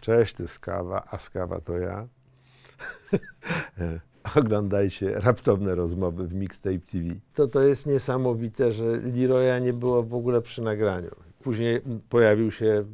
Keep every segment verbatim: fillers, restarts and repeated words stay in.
Cześć, to jest Kawa, a z Kawa to ja. Oglądajcie raptowne rozmowy w Mixtape T V. To to jest niesamowite, że Leroya nie było w ogóle przy nagraniu. Później pojawił się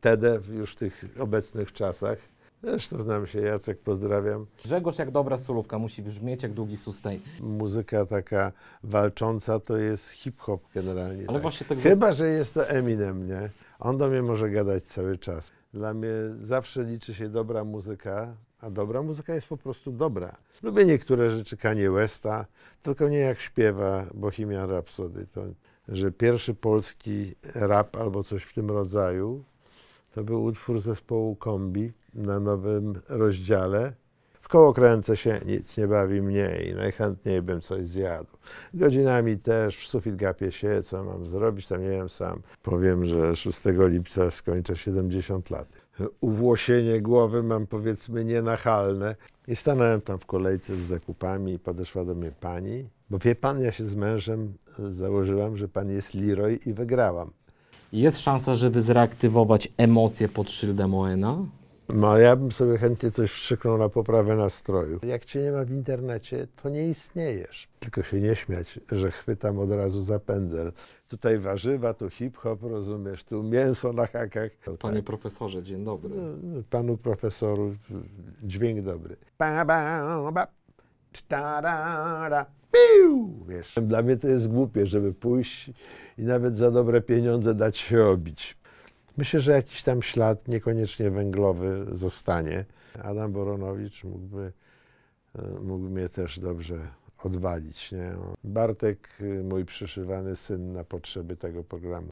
Tede już w tych obecnych czasach. Zresztą znam się, Jacek, pozdrawiam. Grzegorz jak dobra solówka, musi brzmieć jak długi sustain. Muzyka taka walcząca to jest hip-hop generalnie. Ale tak. Właśnie tak chyba, jest... że jest to Eminem, nie? On do mnie może gadać cały czas. Dla mnie zawsze liczy się dobra muzyka, a dobra muzyka jest po prostu dobra. Lubię niektóre rzeczy Kanye Westa, tylko nie jak śpiewa Bohemian Rhapsody. To, że pierwszy polski rap albo coś w tym rodzaju, to był utwór zespołu Kombi na Nowym Rozdziale. W koło kręcę się, nic nie bawi mnie i najchętniej bym coś zjadł. Godzinami też w sufit gapię się, co mam zrobić, tam nie wiem sam. Powiem, że szóstego lipca skończę siedemdziesiąt lat. Uwłosienie głowy mam, powiedzmy, nienachalne. I stanąłem tam w kolejce z zakupami i podeszła do mnie pani. Bo wie pan, ja się z mężem założyłam, że pan jest Leroy i wygrałam. Jest szansa, żeby zreaktywować emocje pod szyldem O N A? No, ja bym sobie chętnie coś wstrzyknął na poprawę nastroju. Jak cię nie ma w internecie, to nie istniejesz. Tylko się nie śmiać, że chwytam od razu za pędzel. Tutaj warzywa, tu hip-hop, rozumiesz, tu mięso na hakach. Panie profesorze, dzień dobry. No, panu profesoru, dźwięk dobry. Ba, ba, ba, ta, da, da. Piu! Wiesz. Dla mnie to jest głupie, żeby pójść i nawet za dobre pieniądze dać się obić. Myślę, że jakiś tam ślad, niekoniecznie węglowy, zostanie. Adam Boronowicz mógłby, mógłby mnie też dobrze odwalić, nie? Bartek, mój przyszywany syn, na potrzeby tego programu.